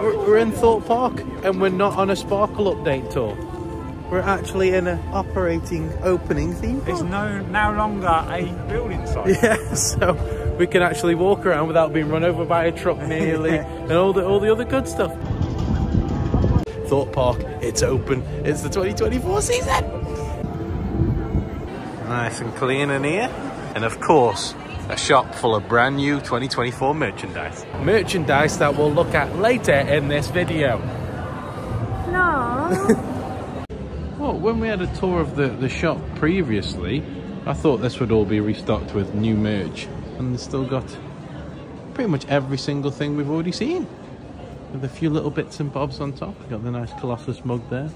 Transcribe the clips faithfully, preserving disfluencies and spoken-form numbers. We're in Thorpe Park and we're not on a Sparkle update tour. We're actually in an operating opening theme park. It's no, no longer a building site. Yeah, so we can actually walk around without being run over by a truck nearly yeah. and all the, all the other good stuff. Thorpe Park, it's open. It's the twenty twenty-four season. Nice and clean in here. And of course, a shop full of brand new twenty twenty-four merchandise. Merchandise that we'll look at later in this video. No. Well, when we had a tour of the, the shop previously, I thought this would all be restocked with new merch. And they've still got pretty much every single thing we've already seen. With a few little bits and bobs on top. We've got the nice Colossus mug there.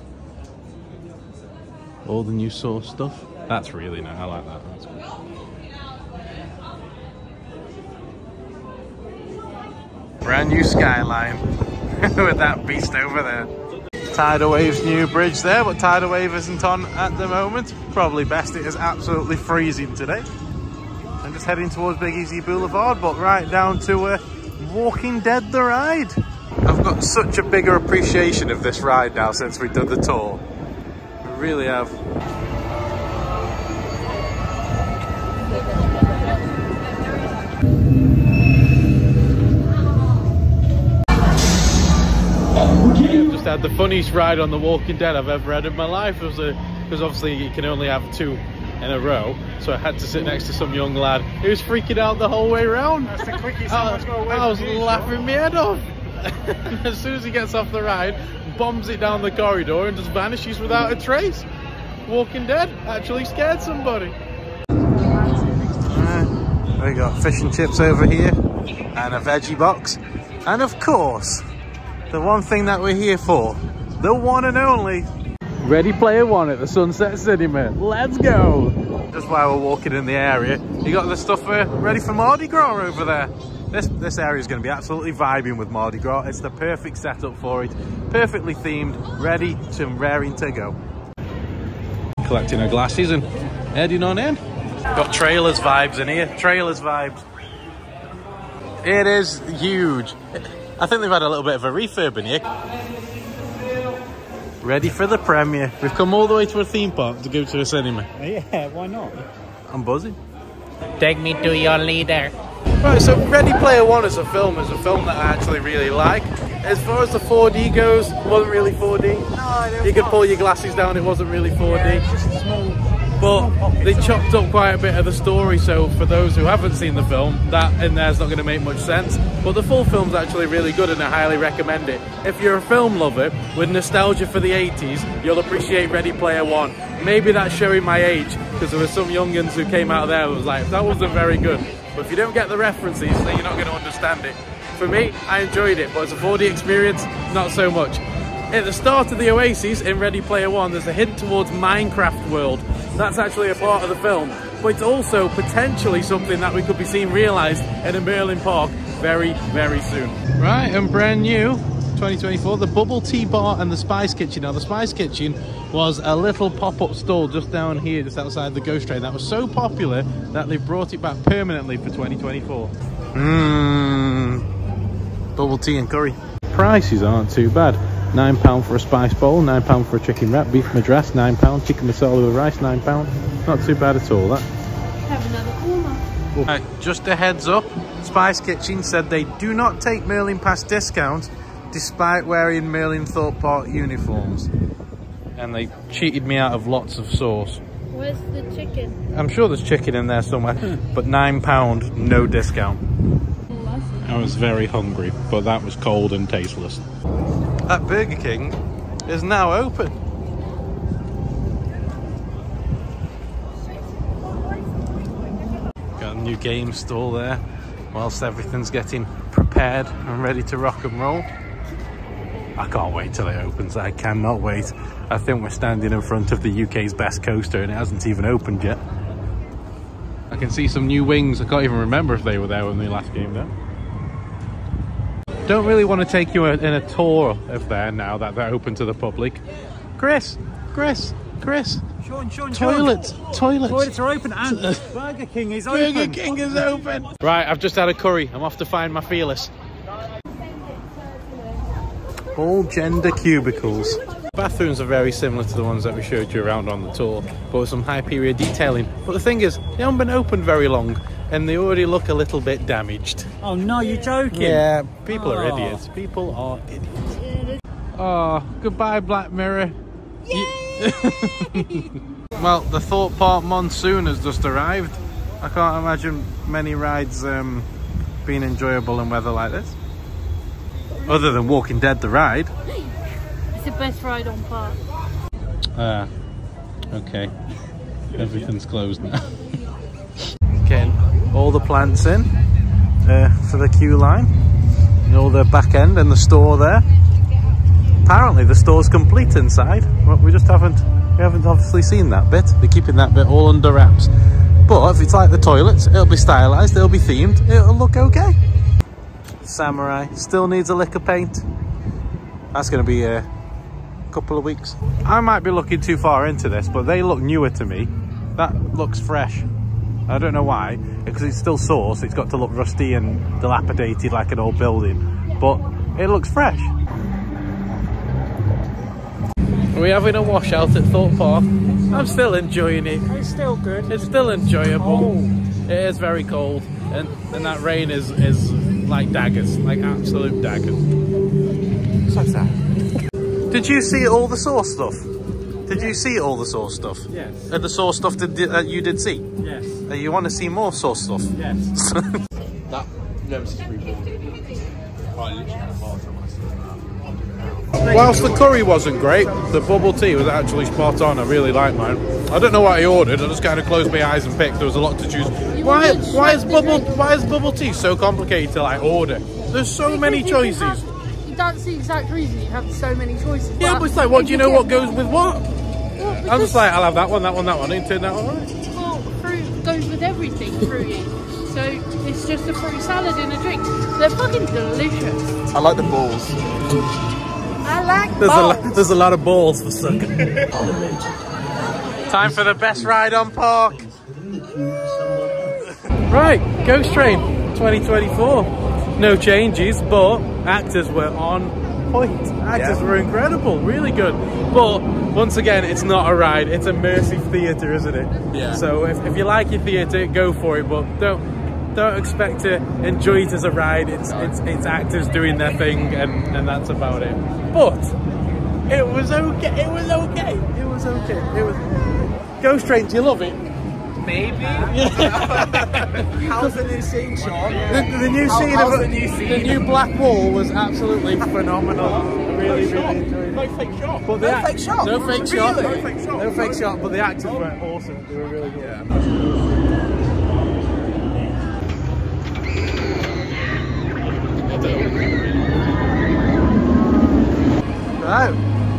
All the new Saw stuff. That's really nice, I like that, that's cool. Brand new skyline with that beast over there. Tidal Wave's new bridge there, but Tidal Wave isn't on at the moment. Probably best, it is absolutely freezing today. I'm just heading towards Big Easy Boulevard, but right down to uh, Walking Dead the ride. I've got such a bigger appreciation of this ride now since we've done the tour. We really have. Just had the funniest ride on The Walking Dead I've ever had in my life. It was a, because obviously you can only have two in a row, so I had to sit next to some young lad who was freaking out the whole way round. That's the quickest I, I was you, laughing so. me head off. As soon as he gets off the ride, bombs it down the corridor and just vanishes without a trace. Walking Dead actually scared somebody. We got fish and chips over here, and a veggie box, and of course, the one thing that we're here for, the one and only Ready Player One at the Sunset Cinema. Let's go! Just while we're walking in the area, you got the stuff uh, ready for Mardi Gras over there. This this area is going to be absolutely vibing with Mardi Gras. It's the perfect setup for it, perfectly themed, ready to raring to go. Collecting our glasses and heading on in. Got trailers vibes in here, trailers vibes. It is huge. I think they've had a little bit of a refurb in here. Ready for the premiere. We've come all the way to a theme park to go to a cinema. Yeah, why not? I'm buzzing. Take me to your leader. Right, so Ready Player One as a film is a film that I actually really like. As far as the four D goes, it wasn't really four D. No, you could pull your glasses down, it wasn't really four D. Yeah, it's just small. But they chopped up quite a bit of the story, so for those who haven't seen the film, that in there's not going to make much sense. But the full film's actually really good and I highly recommend it. If you're a film lover with nostalgia for the eighties, you'll appreciate Ready Player One. Maybe that's showing my age, because there were some young'uns who came out of there and was like, that wasn't very good. But if you don't get the references, then you're not going to understand it. For me, I enjoyed it, but as a four D experience, not so much. At the start of the Oasis in Ready Player One, there's a hint towards Minecraft world. That's actually a part of the film, but it's also potentially something that we could be seeing realised in a Merlin park very, very soon. Right, and brand new twenty twenty-four, the Bubble Tea Bar and the Spice Kitchen. Now, the Spice Kitchen was a little pop-up stall just down here, just outside the Ghost Train. That was so popular that they brought it back permanently for twenty twenty-four. Mmm, bubble tea and curry. Prices aren't too bad. nine pounds for a spice bowl, nine pounds for a chicken wrap, beef madras, nine pounds, chicken masala with rice, nine pounds. Not too bad at all, that. Have another corner. Right, just a heads up, Spice Kitchen said they do not take Merlin Pass discounts despite wearing Merlin Thorpe Park uniforms. And they cheated me out of lots of sauce. Where's the chicken? I'm sure there's chicken in there somewhere, but nine pounds, no discount. I was very hungry, but that was cold and tasteless. That Burger King is now open. Got a new game stall there, whilst everything's getting prepared and ready to rock and roll. I can't wait till it opens, I cannot wait. I think we're standing in front of the U K's best coaster and it hasn't even opened yet. I can see some new wings, I can't even remember if they were there when they last came there. Don't really want to take you in a tour of there now that they're open to the public. Chris, Chris, Chris. Sean, Sean, toilets, Sean. toilets. Toilets are open and Burger King is Burger open. Burger King is open. Right, I've just had a curry. I'm off to find my fearless. all gender cubicles. Bathrooms are very similar to the ones that we showed you around on the tour, but with some high period detailing. But the thing is, they haven't been open very long and they already look a little bit damaged. Oh no, you're joking. Yeah, people oh. are idiots. People are idiots. Oh, goodbye Black Mirror. Yay! Well, the Thorpe Park Monsoon has just arrived. I can't imagine many rides um, being enjoyable in weather like this. Other than Walking Dead, the ride. It's the best ride on park. Ah, okay. Everything's closed now. Getting all the plants in uh, for the queue line. You know, the back end and the store there. Apparently the store's complete inside. Well, we just haven't, we haven't obviously seen that bit. They're keeping that bit all under wraps. But if it's like the toilets, it'll be stylised, it'll be themed, it'll look okay. Samurai still needs a lick of paint. That's going to be a couple of weeks. I might be looking too far into this, but they look newer to me. That looks fresh. I don't know why, because it's still Saw, so it's got to look rusty and dilapidated like an old building. But it looks fresh. Are we having a washout at Thorpe Park? I'm still enjoying it. It's still good. It's still enjoyable. It's it is very cold, and and that rain is is like daggers, like absolute daggers. What's that? Did you see all the Saw stuff? Did yeah. you see all the Saw stuff? Yes. And the Saw stuff that uh, you did see? Yes. Uh, you want to see more Saw stuff? Yes. That Nemesis reborn. Whilst the curry wasn't great, the bubble tea was actually spot on. I really like mine. I don't know what I ordered. I just kind of closed my eyes and picked. There was a lot to choose. Why? Why is bubble? Why is bubble tea so complicated to like order? There's so many choices. You that's the exact reason you have so many choices. Yeah, but it's like, what do you know? What goes with what? I'm just like, I'll have that one, that one, that one. And turn that one. Well, fruit goes with everything, fruity. So it's just a fruit salad and a drink. They're fucking delicious. I like the balls. I like balls. There's a lot, there's a lot of balls for sucking. Time for the best ride on park. Right, Ghost Train twenty twenty-four. No changes, but actors were on point. Actors yeah. were incredible, really good. But once again, it's not a ride, it's immersive theatre, isn't it? Yeah. So if, if you like your theatre, go for it, but don't Don't expect to enjoy it as a ride. It's it's, it's actors doing their thing, and, and that's about it. But it was okay. It was okay. It was okay. It was. Ghost Train, do you love it? Maybe. How's the new scene, Sean? The, the new How, scene of the new scene? The new black wall was absolutely phenomenal. Really, no really enjoyed it. No fake shot. But no fake shot. No fake shot. No fake shot. No fake shot. But the actors oh. were awesome. They were really good. Yeah. Right,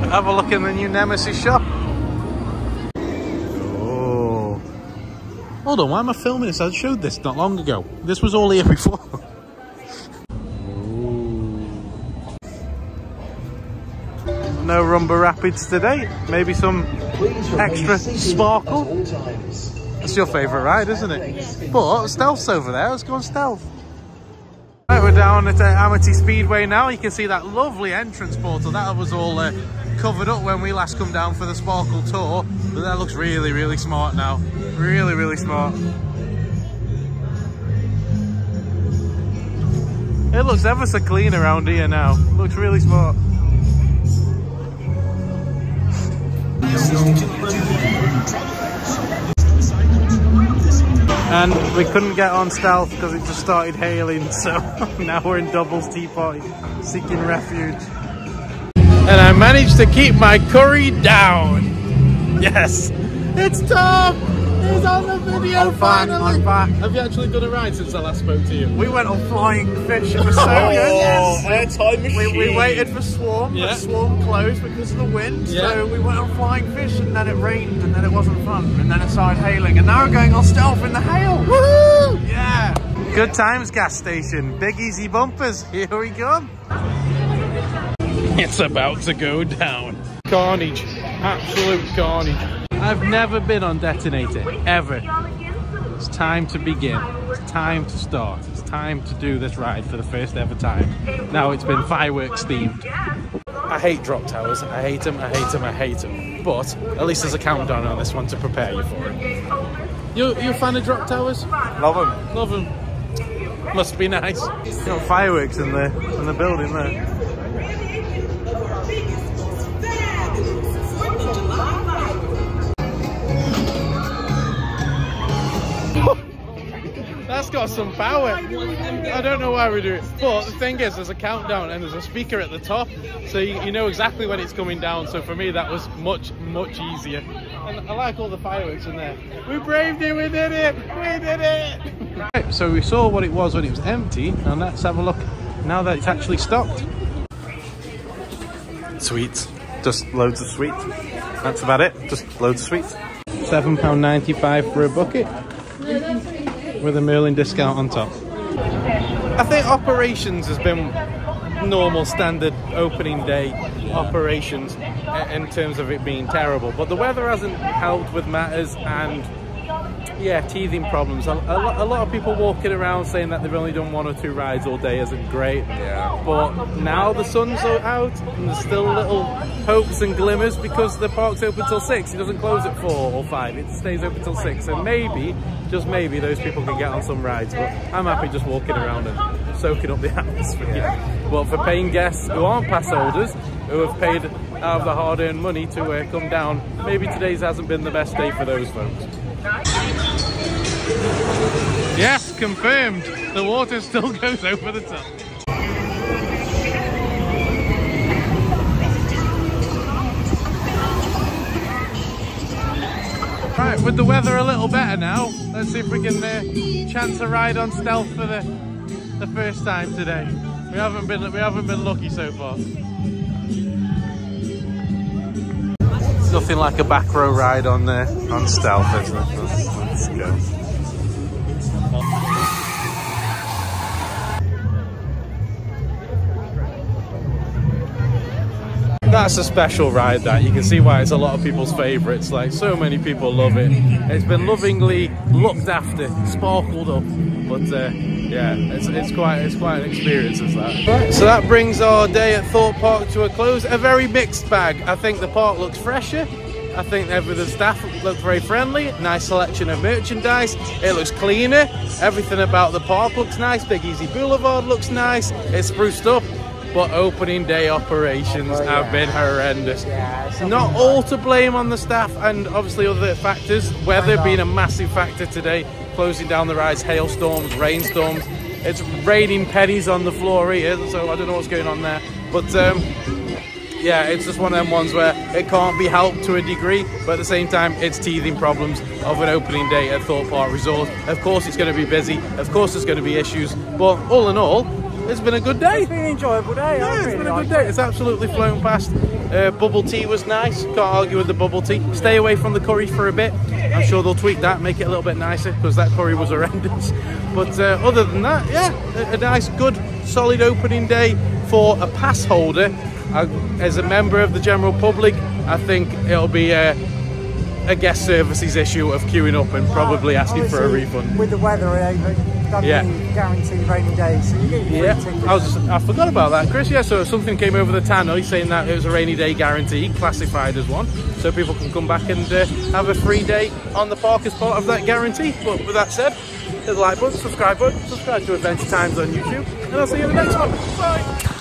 have a look in the new Nemesis shop. Oh, hold on, why am I filming this? I showed this not long ago. This was all here before. No Rumba Rapids today. Maybe some extra sparkle. That's your favourite ride, isn't it? But Stealth's over there. Let's go on Stealth. Right, we're down at uh, Amity Speedway now. You can see that lovely entrance portal. That was all uh, covered up when we last come down for the Sparkle tour. But that looks really, really smart now. Really, really smart. It looks ever so clean around here now. Looks really smart. And we couldn't get on Stealth because it just started hailing, so now we're in Double's Tea Party, seeking refuge. And I managed to keep my curry down. Yes, it's Tom! He's on the video I'm finally! Back, I'm back. Have you actually done a ride since I last spoke to you? We went on Flying Fish, it was so good. Yes. Air time machine. We, we waited for Swarm, yeah. but Swarm closed because of the wind, yeah. so we went on Flying Fish and then it rained and then it wasn't fun. And then it started hailing and now we're going on Stealth in the hail! Woohoo! Yeah! Good times, gas station. Big Easy bumpers, here we go. It's about to go down. Carnage, absolute carnage. I've never been on Detonator, ever. It's time to begin. It's time to start. It's time to do this ride for the first ever time. Now it's been fireworks themed. I hate drop towers. I hate them, I hate them, I hate them. But at least there's a countdown on this one to prepare you for it. You, you a fan of drop towers? Love them. Love them. Must be nice. You've got fireworks in the, in the building there. That's got some power. I don't know why we do it, but the thing is there's a countdown and there's a speaker at the top, so you, you know exactly when it's coming down. So for me that was much much easier, and I like all the fireworks in there. We braved it, we did it, we did it. Right, so we saw what it was when it was empty, and let's have a look now that it's actually stocked. Sweets, just loads of sweets. That's about it, just loads of sweets. Seven pound ninety-five for a bucket with a Merlin discount on top. I think operations has been normal, standard opening day operations in terms of it being terrible, but the weather hasn't helped with matters, and yeah, teething problems. A, a, a lot of people walking around saying that they've only done one or two rides all day isn't great, yeah. But now the sun's out and there's still little hopes and glimmers because the park's open till six. It doesn't close at four or five, it stays open till six, so maybe, just maybe, those people can get on some rides. But I'm happy just walking around and soaking up the atmosphere. Yeah. But for paying guests who aren't pass holders, who have paid out of the hard-earned money to uh, come down, maybe today's hasn't been the best day for those folks. Yes, confirmed, the water still goes over the top. Right, with the weather a little better now, let's see if we can uh, chance a ride on Stealth for the the first time today. We haven't been we haven't been lucky so far. It's nothing like a back row ride on there uh, on Stealth, isn't it? Let's, let's go. That's a special ride, that. You can see why it's a lot of people's favourites. Like, so many people love it. It's been lovingly looked after, sparkled up, but uh, yeah, it's, it's quite it's quite an experience as that. Right, so that brings our day at Thorpe Park to a close. A very mixed bag. I think the park looks fresher. I think the staff look very friendly. Nice selection of merchandise. It looks cleaner. Everything about the park looks nice. Big Easy Boulevard looks nice. It's spruced up. But opening day operations oh, yeah. have been horrendous. Yeah, Not all like. to blame on the staff and obviously other factors. Weather being a massive factor today, closing down the rides, hailstorms, rainstorms. It's raining pennies on the floor here, so I don't know what's going on there. But um, yeah, it's just one of them ones where it can't be helped to a degree, but at the same time, it's teething problems of an opening day at Thorpe Park Resort. Of course it's going to be busy, of course there's going to be issues, but all in all, it's been a good day. It's been an enjoyable day. Yeah, it's really been a good day. It's absolutely flown past. Uh, bubble tea was nice. Can't argue with the bubble tea. Stay away from the curry for a bit. I'm sure they'll tweak that, make it a little bit nicer, because that curry was horrendous. But uh, other than that, yeah, a, a nice, good, solid opening day for a pass holder. I, as a member of the general public, I think it'll be Uh, a guest services issue of queuing up and probably asking for a refund. With the weather, it doesn't yeah. guarantee rainy days, so you get your yeah. tickets. I, was, I forgot about that, Chris. Yeah, so something came over the tannoy saying that it was a rainy day guarantee, classified as one, so people can come back and uh, have a free day on the park as part of that guarantee. But with that said, hit the like button, subscribe button, subscribe to Adventure Times on YouTube, and I'll see you in the next one. Bye!